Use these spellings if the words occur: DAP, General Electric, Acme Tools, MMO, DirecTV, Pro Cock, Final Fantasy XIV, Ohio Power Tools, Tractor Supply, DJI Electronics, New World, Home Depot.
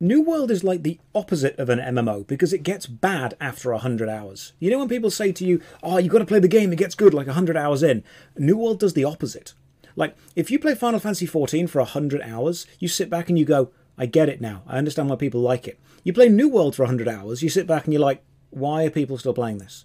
New World is like the opposite of an MMO because it gets bad after 100 hours. You know when people say to you, oh, you've got to play the game, it gets good like 100 hours in. New World does the opposite. Like, if you play Final Fantasy XIV for 100 hours, you sit back and you go, I get it now. I understand why people like it. You play New World for 100 hours, you sit back and you're like, why are people still playing this?